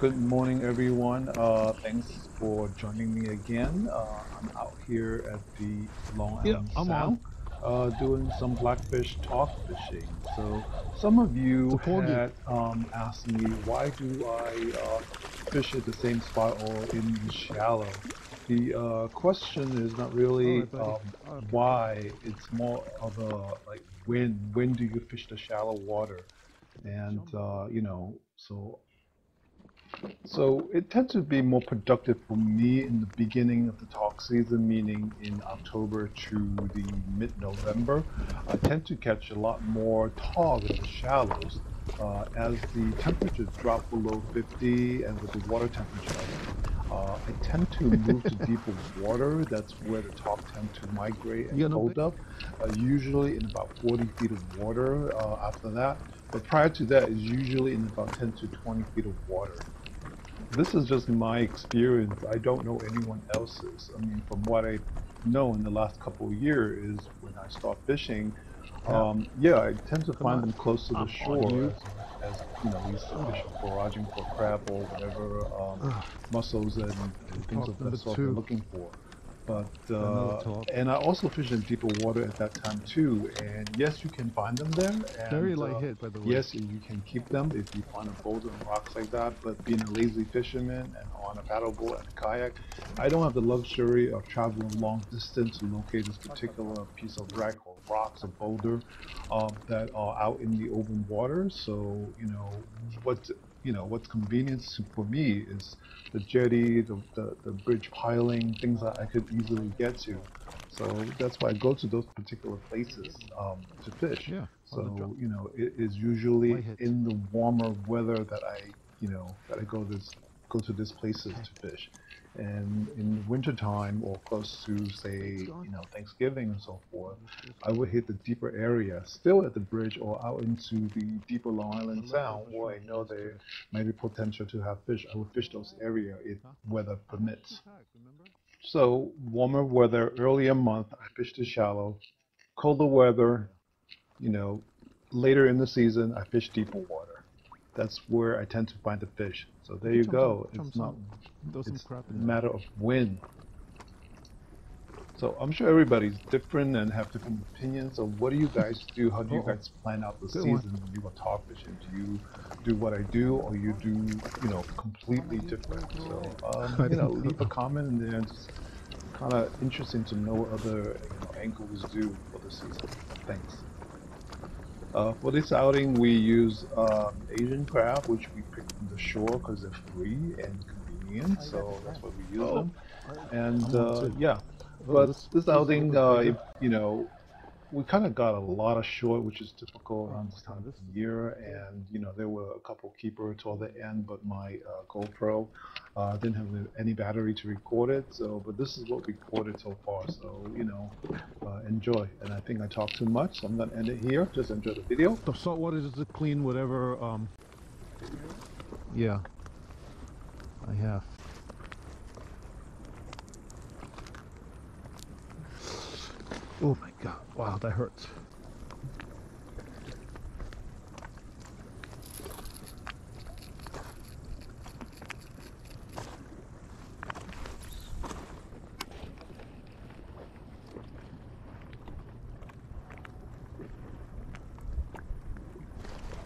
Good morning, everyone. Thanks for joining me again. I'm out here at the Long Island Sound doing some blackfish tog fishing. So some of you had asked me, why do I fish at the same spot or in the shallow? The question is not really why, it's more of a like when do you fish the shallow water? And you know, so it tends to be more productive for me in the beginning of the tog season, meaning in October to the mid-November. I tend to catch a lot more tog in the shallows as the temperatures drop below 50 and with the water temperature. I tend to move to deeper water. That's where the tog tend to migrate and hold up, usually in about 40 feet of water after that. But prior to that is usually in about 10 to 20 feet of water. This is just my experience. I don't know anyone else's. I mean, from what I know in the last couple of years, when I start fishing, I tend to find them close to the shore, as you know, these fish are foraging for crab or whatever mussels and things of that sort they're looking for. But and I also fish in deeper water at that time too. And yes, you can find them there. And, very light hit, by the way. Yes, you can keep them if you find a boulder and rocks like that. But being a lazy fisherman and on a paddleboard and a kayak, I don't have the luxury of traveling long distance to locate this particular piece of wreck or rocks or boulder that are out in the open water. So what's convenient for me is the jetty, the bridge piling, things that I could easily get to. So that's why I go to those particular places to fish. Yeah, so, you know, it is usually in the warmer weather that I go to these places to fish. And in wintertime or close to, say, Thanksgiving and so forth, I would hit the deeper area, still at the bridge or out into the deeper Long Island Sound, where I know there may be potential to have fish. I would fish those areas if weather permits. So warmer weather, earlier month, I fish the shallow. Colder weather, later in the season, I fish deeper water. That's where I tend to find the fish. So there you go. It's not a matter of when. So I'm sure everybody's different and have different opinions. So what do you guys do? How do you guys plan out the season when you go tog fishing? Do you do what I do, or you do, completely different? So leave a comment in there. It's kind of interesting to know what other angles do for the season. Thanks. For this outing, we use Asian crab, which we picked from the shore because they're free and convenient, so that's what we use them. And but this outing, we kind of got a lot of short, which is typical around this time of the year. And there were a couple keeper toward the end, but my GoPro didn't have any battery to record it. So, but this is what we recorded so far. So enjoy. And I think I talked too much, so I'm gonna end it here. Just enjoy the video. The salt water is clean, whatever. Yeah, I have. Oh my God, wow, that hurts.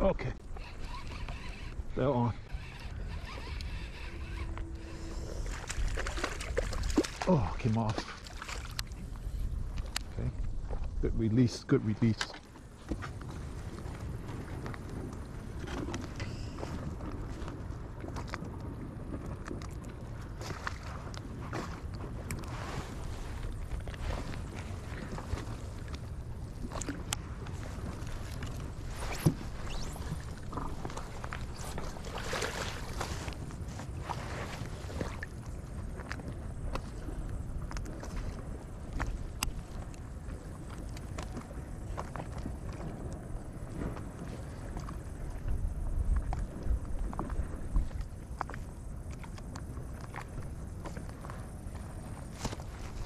Okay, they're on. Oh, came off. Good release, good release.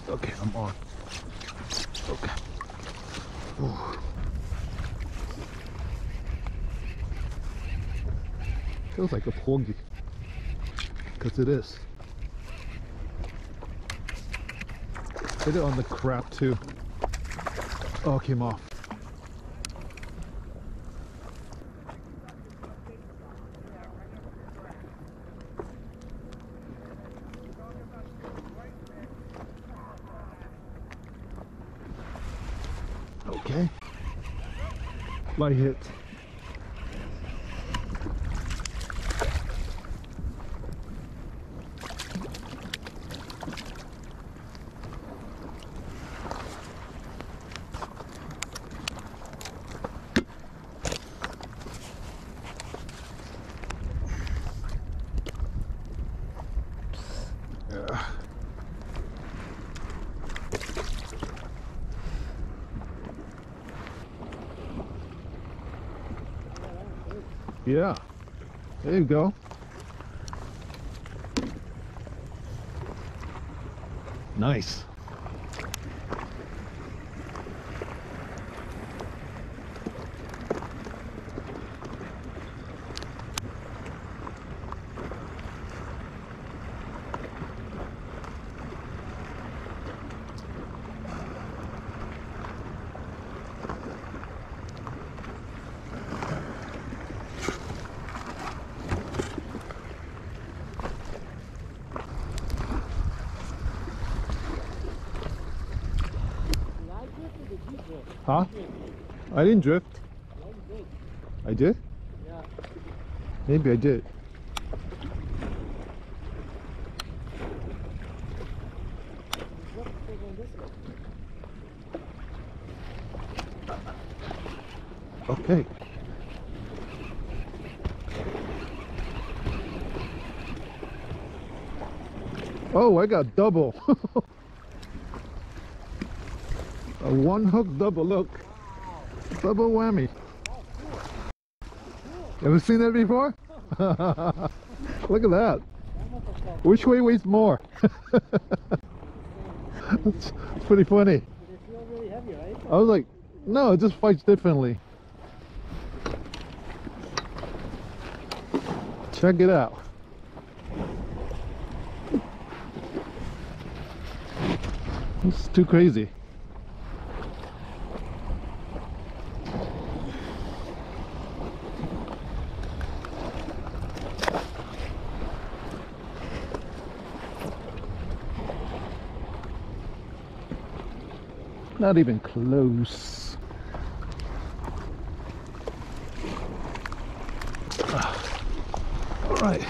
Okay, I'm on. Okay. Ooh. Feels like a porgy. because it is. Hit it on the crap too. Oh, it came off. Okay. Light hit. Yeah, there you go. Nice. Huh? I didn't drift. I did? Yeah. Maybe I did. Okay. Oh, I got double. A one hook double, look. Double whammy. Ever seen that before? Look at that. Which way weighs more? That's pretty funny. I was like, no, it just fights differently. Check it out. It's too crazy. Not even close. All right.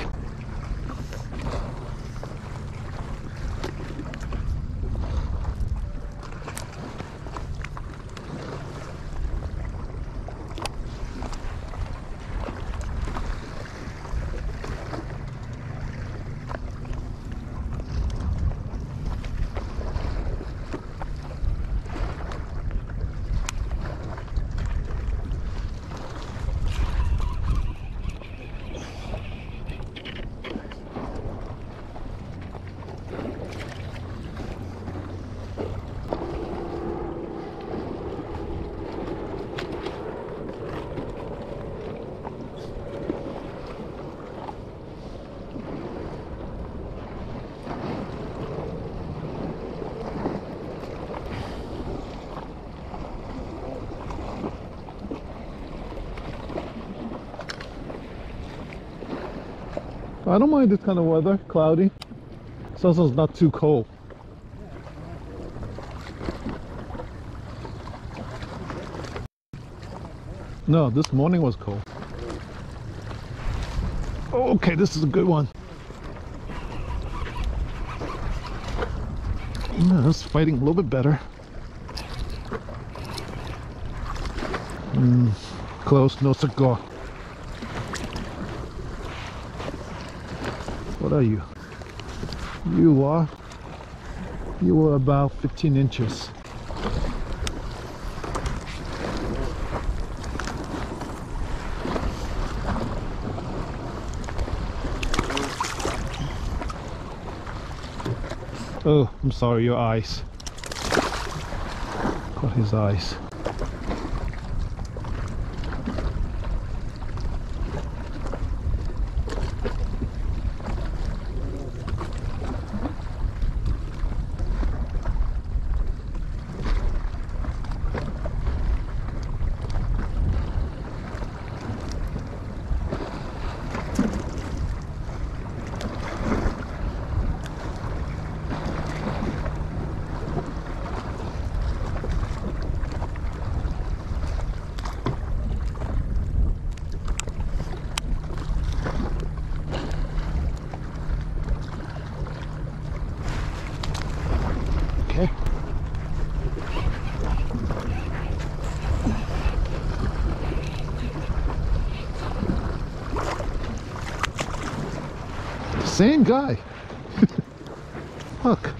I don't mind this kind of weather, cloudy. It's also not too cold. No, this morning was cold. Oh, okay, this is a good one. Yeah, that's fighting a little bit better. Close, no cigar. What are you? You are about 15 inches. Oh, I'm sorry, your eyes. Got his eyes. Same guy. Look.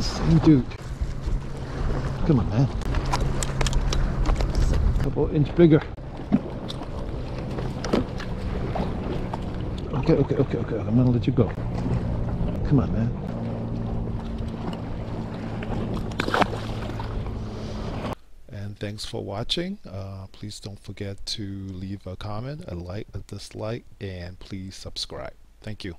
Same dude. Come on, man. It's a couple inch bigger. Okay. I'm gonna let you go. Come on, man. Thanks for watching. Please don't forget to leave a comment, a like, a dislike, and please subscribe. Thank you.